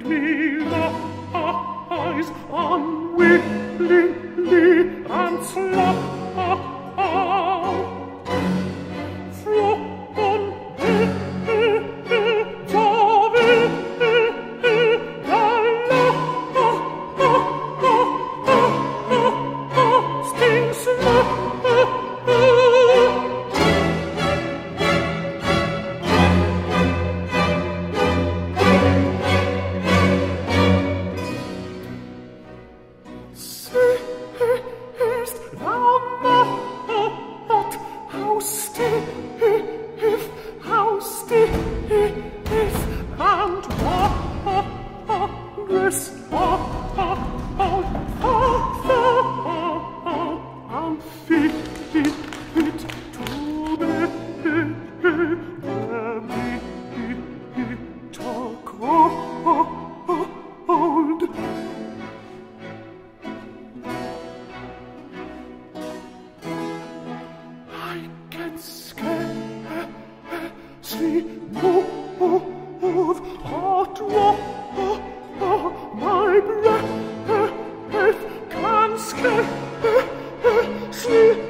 made me lock our eyes unwillingly and slap. My breath can scarcely